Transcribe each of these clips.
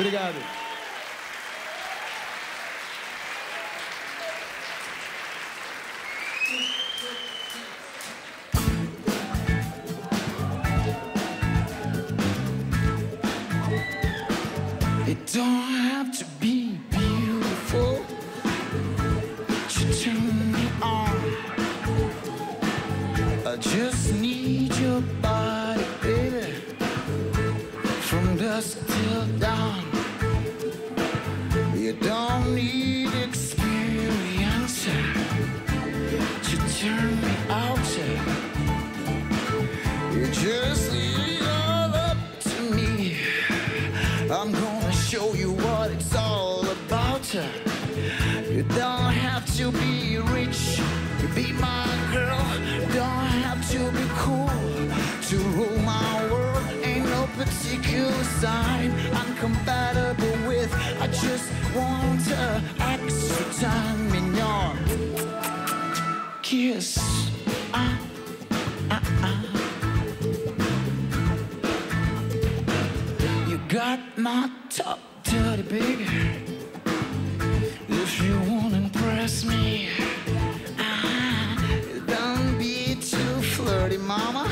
Obrigado. It don't have to be beautiful to turn me on. I just need your body, baby, from dusk till dawn. You don't need experience to turn me out. You just leave it all up to me. I'm gonna show you what it's all about. You don't have to be rich to be my girl. Don't have to be cool to rule my world. Ain't no particular sign I'm compatible with. I just want an extra time in your kiss. You got my top dirty, baby. If you wanna impress me, don't be too flirty, mama.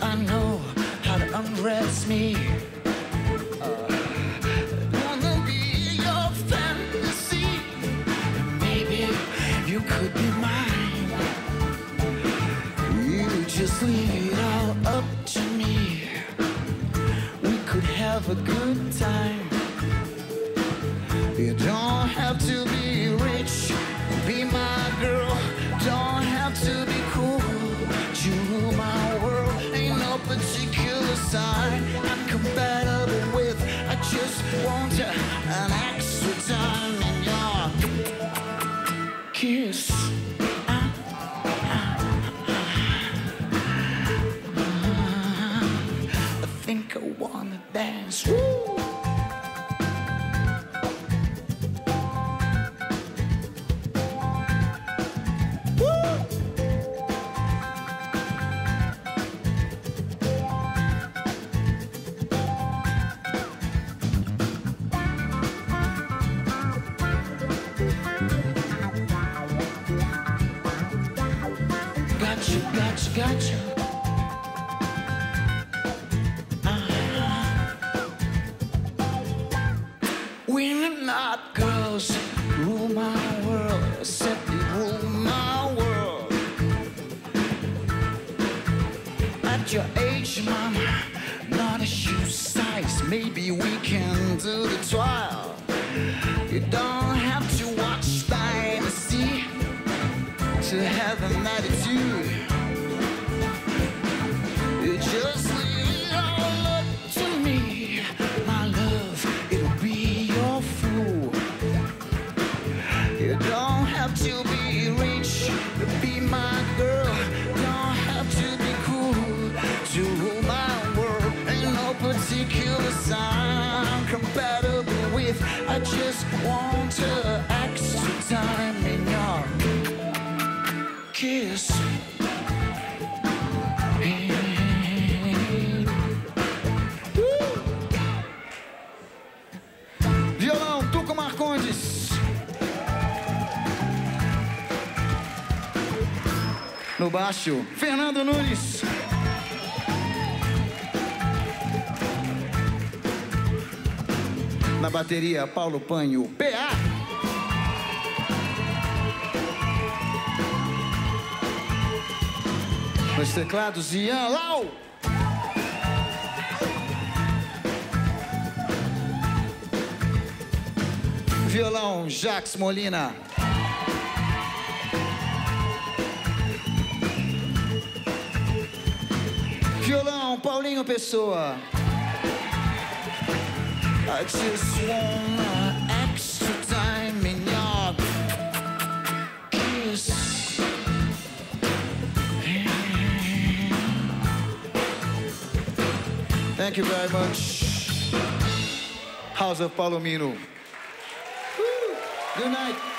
I know how to undress me. Wanna be your fantasy? Maybe you could be mine. You just leave it all up to me. We could have a good time. You don't have to be rich, be my girl. Don't have to be cool, you rule my world. Ain't no particular sign I'm compatible with. I just want an extra time in your kiss. I think I wanna dance. Woo! Gotcha. We're not girls, rule my world, except you rule my world. At your age, mama, not a shoe size. Maybe we can do the trial. You don't have to watch Dynasty to have an attitude. Just leave it all up to me, my love, it'll be your fool. You don't have to be rich to be my girl. Don't have to be cool to rule my world. Ain't no particular sign I'm compatible with. I just want an extra time in your kiss. No baixo, Fernando Nunes. Na bateria, Paulo Panho, PA. Nos teclados, Ian Lau. Violão, Jacques Molina. Violão, Paulinho Pessoa. I just want extra time in your kiss. Thank you very much. House of Palomino. Good night.